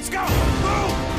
Let's go! Move!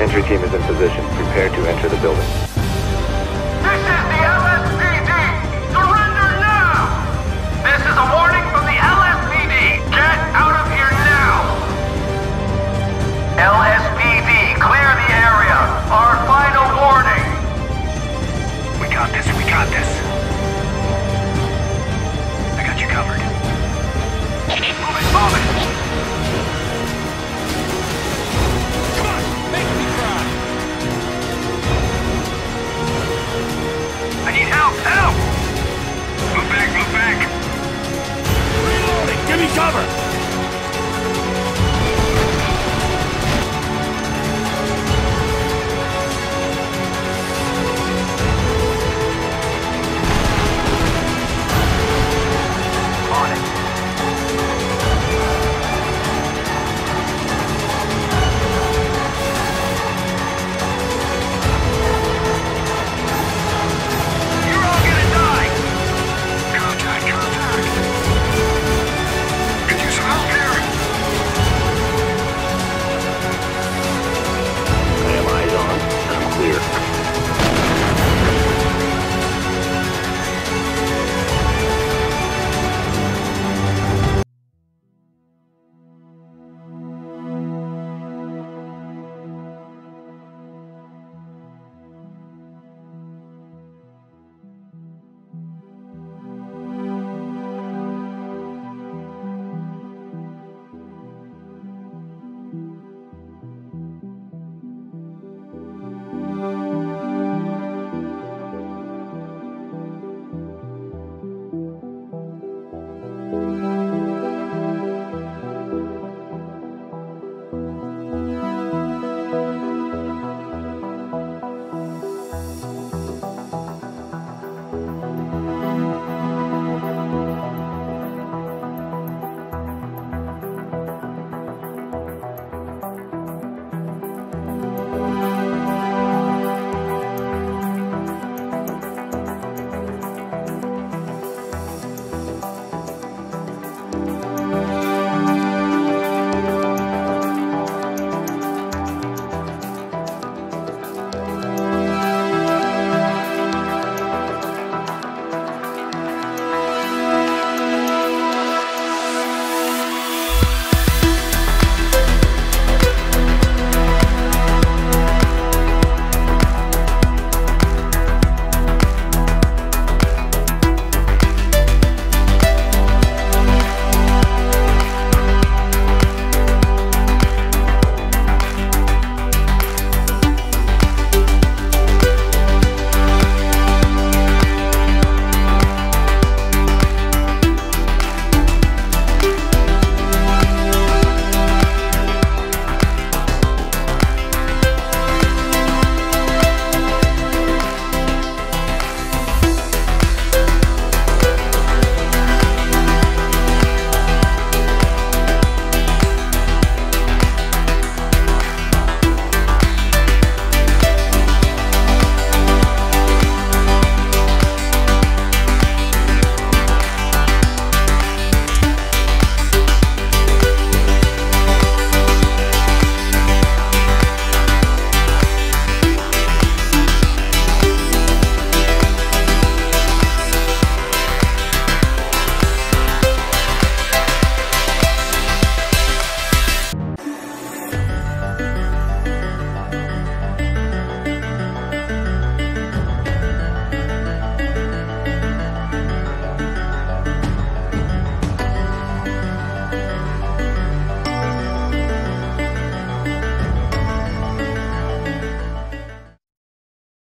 Entry team is in position, prepared to enter the building.